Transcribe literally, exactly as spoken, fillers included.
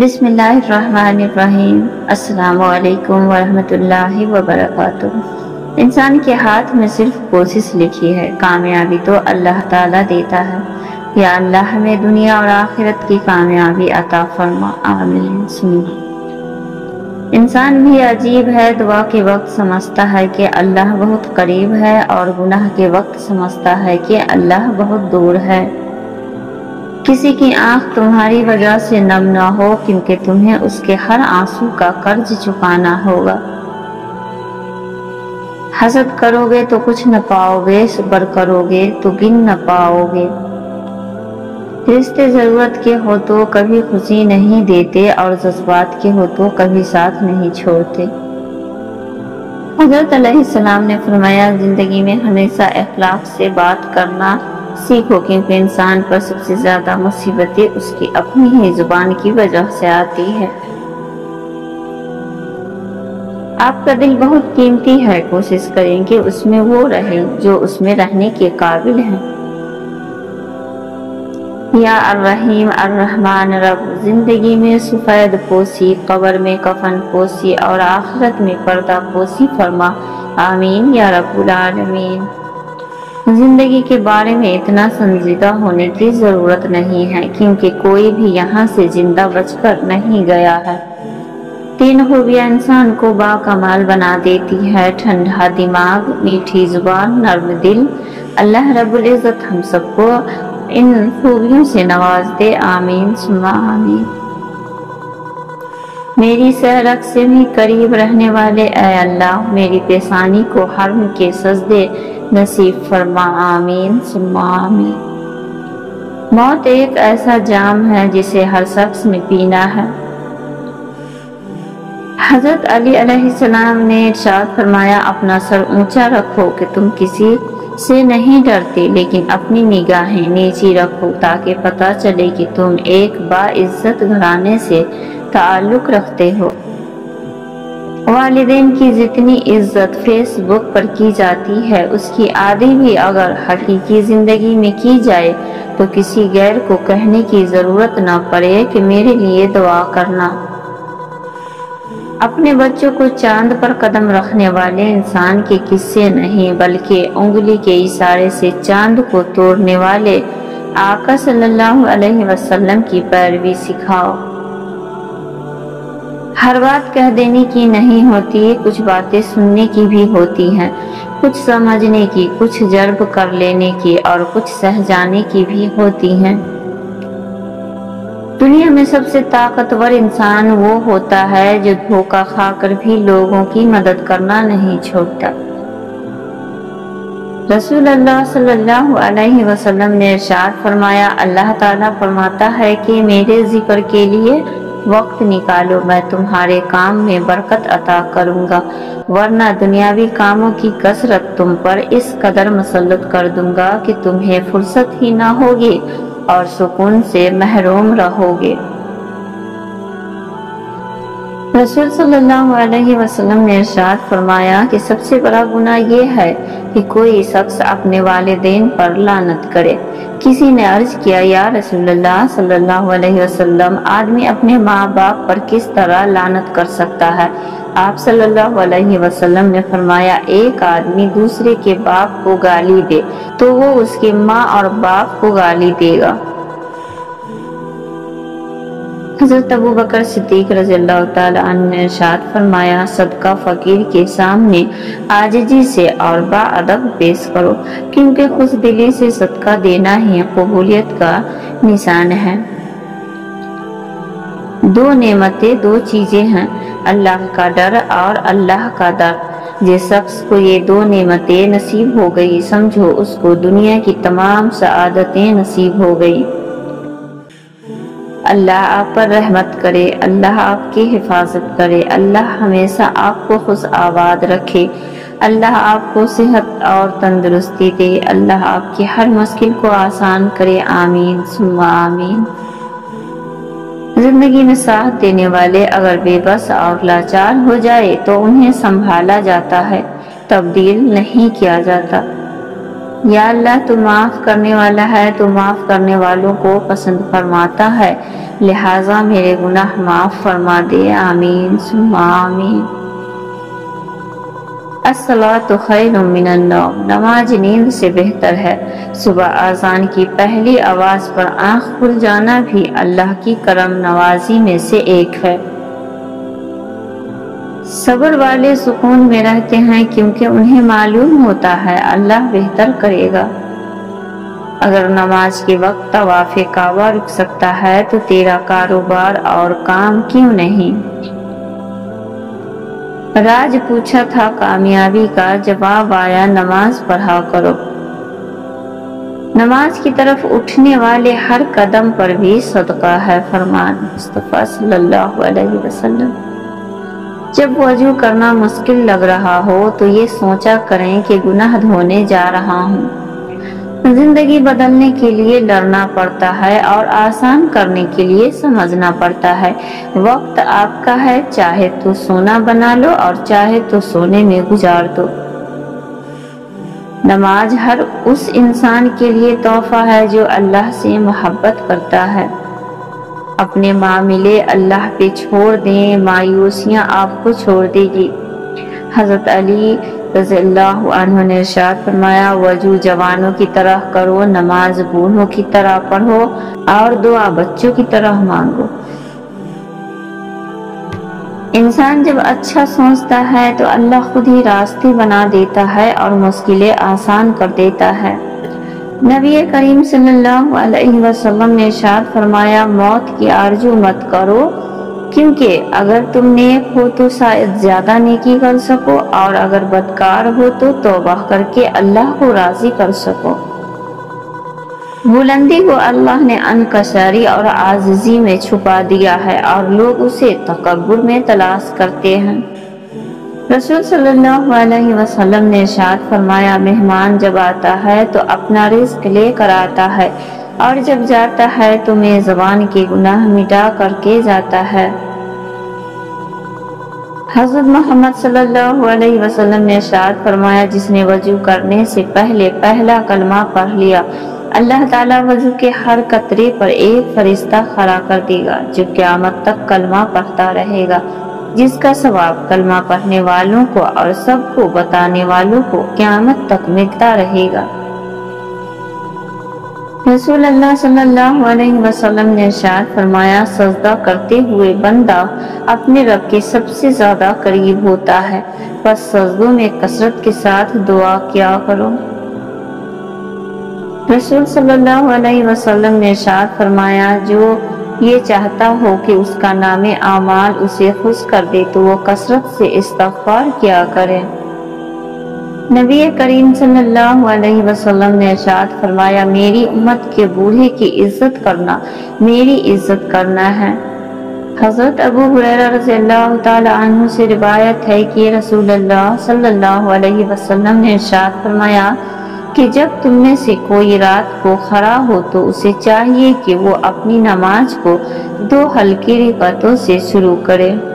बिस्मिल्लाहिर्रहमानिर्रहीम। अस्सलामुअलैकुम वरहमतुल्लाहि वबरकातुह। इंसान के हाथ में सिर्फ कोशिश लिखी है, कामयाबी तो अल्लाह ताला देता है। या अल्लाह हमें दुनिया और आखिरत की कामयाबी अता फरमा, आमीन। सुनिए, इंसान भी अजीब है। दुआ के वक्त समझता है कि अल्लाह बहुत करीब है और गुनाह के वक्त समझता है कि अल्लाह बहुत दूर है। किसी की आंख तुम्हारी वजह से नम ना हो, क्योंकि तुम्हें उसके हर आंसू का कर्ज चुकाना होगा। हसद करोगे तो कुछ न पाओगे, सब्र करोगे तो गिन न पाओगे। रिश्ते जरूरत के हो तो कभी खुशी नहीं देते, और जज्बात के हो तो कभी साथ नहीं छोड़ते। हजरत अलैहिस्सलाम ने फरमाया, जिंदगी में हमेशा अखलाक से बात करना सीखो, क्योंकि इंसान पर सबसे ज्यादा मुसीबतें उसकी अपनी ही जुबान की वजह से आती है। आपका दिल बहुत कीमती है, कोशिश करें कि उसमें वो रहे जो उसमें रहने के काबिल है। या अर्रहीम अर्रहमान रब, जिंदगी में सफेद पोशी, कब्र में कफन पोशी और आखिरत में पर्दा पोशी फरमा, आमीन या रब्बुल आलमीन। जिंदगी के बारे में इतना संजीदा होने की जरूरत नहीं है, क्योंकि कोई भी यहाँ से जिंदा बचकर नहीं गया है। तीन खूबियाँ इंसान को बाकमाल बना देती है: ठंडा दिमाग, मीठी जुबान, नर्म दिल। अल्लाह रब्बुल इज़्ज़त हम सबको इन खूबियों से नवाज दे, आमीन सुम्मा आमीन। मेरी सहरक से भी करीब रहने वाले ऐ अल्लाह, मेरी पेशानी को हर्म के सजदे नसीब फरमा, आमीन सुम्मा आमीन। मौत एक ऐसा जाम है जिसे हर शख्स ने पीना है। हजरत अली अलैहिस्सलाम ने इरशाद फरमाया, अपना सर ऊंचा रखो कि तुम किसी से नहीं डरते, लेकिन अपनी निगाहें नीची रखो ताकि पता चले कि तुम एक बाइज्जत घराने से ताल्लुक रखते हो। वालिदैन की जितनी इज्जत फेसबुक पर की जाती है, उसकी आधी भी अगर हकीकी ज़िंदगी में की जाए तो किसी गैर को कहने की ज़रूरत न पड़े कि मेरे लिए दुआ करना। अपने बच्चों को चांद पर कदम रखने वाले इंसान के किस्से नहीं, बल्कि उंगली के इशारे से चांद को तोड़ने वाले आका सल्लल्लाहु अलैहि वसल्लम की पैरवी सिखाओ। हर बात कह देने की नहीं होती, कुछ बातें सुनने की भी होती हैं, कुछ समझने की, कुछ जर्ब कर लेने की और कुछ सह जाने की भी होती हैं। दुनिया में सबसे ताकतवर इंसान वो होता है जो धोखा खाकर भी लोगों की मदद करना नहीं छोड़ता। रसूल अल्लाह सल्लल्लाहु अलैहि वसल्लम ने इरशाद फरमाया, अल्लाह ताला फरमाता है कि मेरे जिक्र के लिए वक्त निकालो, मैं तुम्हारे काम में बरकत अता करूंगा, वरना दुनियावी कामों की कसरत तुम पर इस कदर मसलत कर दूंगा कि तुम्हें फुर्सत ही ना होगी और सुकून से महरूम रहोगे। रसूल सल्लल्लाहु अलैहि वसल्लम ने इरशाद फरमाया कि सबसे बड़ा गुनाह यह है कि कोई शख्स अपने वालिदैन पर लानत करे। किसी ने अर्ज किया, या रसूलल्लाह सल्लल्लाहु अलैहि वसल्लम, आदमी अपने माँ बाप पर किस तरह लानत कर सकता है? आप सल्लल्लाहु अलैहि वसल्लम ने फरमाया, एक आदमी दूसरे के बाप को गाली दे तो वो उसके माँ और बाप को गाली देगा। हज़रत अबू बकर सिद्दीक रज़ियल्लाहु ताला अन्हु ने इरशाद फरमाया, सदका फ़कीर के सामने आजिज़ी से और बाअदब पेश करो, क्योंकि खुश दिली से सदका देना ही कबूलियत का निशान है। दो नेमतें, दो चीज़ें हैं, अल्लाह का डर और अल्लाह का दर। जिस शख्स को ये दो नेमतें नसीब हो गई, समझो उसको दुनिया की तमाम सआदतें नसीब हो गई। अल्लाह आप पर रहमत करे, अल्लाह आपकी हिफाजत करे, अल्लाह हमेशा आपको खुश आबाद रखे, अल्लाह आपको सेहत और तंदुरुस्ती दे, अल्लाह आपकी हर मुश्किल को आसान करे, आमीन सुम्मा आमीन। जिंदगी में साथ देने वाले अगर बेबस और लाचार हो जाए तो उन्हें संभाला जाता है, तब्दील नहीं किया जाता। या अल्लाह, तू माफ़ करने वाला है, तू माफ़ करने वालों को पसंद फरमाता है, लिहाजा मेरे गुनाह माफ़ फरमा दे। आमीन सुम्मा आमीन। अस्सलातु खैरुम मिनन नौम, नमाज नींद से बेहतर है। सुबह आज़ान की पहली आवाज़ पर आँख खुल जाना भी अल्लाह की करम नवाजी में से एक है। सब्र वाले सुकून में रहते हैं क्योंकि उन्हें मालूम होता है अल्लाह बेहतर करेगा। अगर नमाज के वक्त तवाफ़े काबा रुक सकता है तो तेरा कारोबार और काम क्यों नहीं। राज पूछा था कामयाबी का, जवाब आया नमाज पढ़ा करो। नमाज की तरफ उठने वाले हर कदम पर भी सदका है, फरमान मुस्तफ़ा सल्लल्लाहु अलैहि वसल्लम। जब वजू करना मुश्किल लग रहा हो तो ये सोचा करें कि गुनाह धोने जा रहा हूँ। जिंदगी बदलने के लिए लड़ना पड़ता है और आसान करने के लिए समझना पड़ता है। वक्त आपका है, चाहे तो सोना बना लो और चाहे तो सोने में गुजार दो। नमाज हर उस इंसान के लिए तोहफा है जो अल्लाह से मोहब्बत करता है। अपने मामले अल्लाह पे छोड़ दें, मायूसियाँ आपको छोड़ देगी। हज़रत अली रज़ियल्लाहु अन्हु ने इरशाद फरमाया, वजू जवानों की तरह करो, नमाज बूढ़ों की तरह पढ़ो और दुआ बच्चों की तरह मांगो। इंसान जब अच्छा सोचता है तो अल्लाह खुद ही रास्ते बना देता है और मुश्किलें आसान कर देता है। नबी करीम सल्लल्लाहु अलैहि वसल्लम ने इरशाद फरमाया, मौत की आरजू मत करो क्योंकि अगर तुम नेक हो तो शायद ज़्यादा नेकी कर सको और अगर बदकार हो तो तौबा करके अल्लाह को राज़ी कर सको। बुलंदी को अल्लाह ने अनकसरी और आजिज़ी में छुपा दिया है और लोग उसे तकब्बुर में तलाश करते हैं। रसूल सल्लल्लाहु अलैहि वसल्लम ने इरशाद फरमाया, मेहमान जब आता है तो अपना रिस्क लेकर आता है और जब जाता है तो मैं ज़बान के गुनाह मिटा करके जाता है। हज़रत मोहम्मद सल्लल्लाहु अलैहि वसल्लम ने इरशाद फरमाया, जिसने वजू करने से पहले पहला कलमा पढ़ लिया अल्लाह ताला वजू के हर कतरे पर एक फरिश्ता खड़ा कर देगा जो क़यामत तक कलमा पढ़ता रहेगा, जिसका सवाब कलमा पढ़ने वालों को और सबको बताने वालों को क़यामत तक मिलता रहेगा। रसूल अल्लाह सल्लल्लाहु अलैहि वसल्लम ने इरशाद फरमाया, सजदा करते हुए बंदा अपने रब के सबसे ज़्यादा करीब होता है, बस सजदों में कसरत के साथ दुआ किया करो। रसूल सल्लल्लाहु अलैहि वसल्लम ने इरशाद फरमाया, जो ये चाहता हो कि उसका नाम आमाल उसे खुश कर दे तो वो कसरत से इस्तग़फ़ार किया करे। नबी करीम सल्लल्लाहु अलैहि वसल्लम ने इरशाद फरमाया, मेरी उम्मत के बूढ़े की इज्जत करना मेरी इज्जत करना है। हज़रत अबू हुरैरा रज़ियल्लाहु ताला अन्हु से रिवायत है कि रसूलल्लाह सल्लल्लाहु अलैहि वसल्लम ने इरशाद फरमाया कि जब तुम में से कोई रात को खड़ा हो तो उसे चाहिए कि वो अपनी नमाज को दो हल्की रकातों से शुरू करे।